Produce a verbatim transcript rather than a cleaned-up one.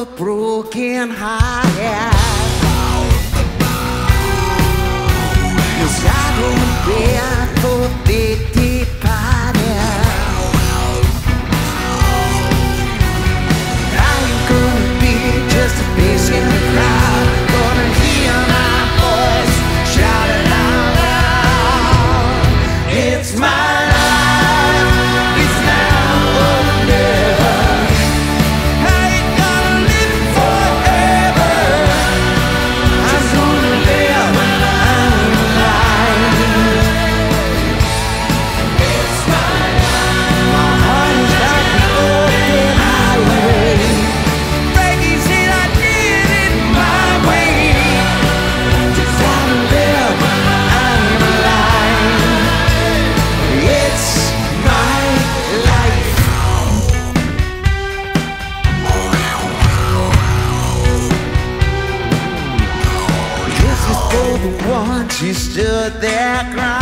a broken heart, yeah. Cause I don't care for they departed. Are you gonna be just a face in the crowd? Gonna hear my voice shouting out loud. It's my she stood there crying.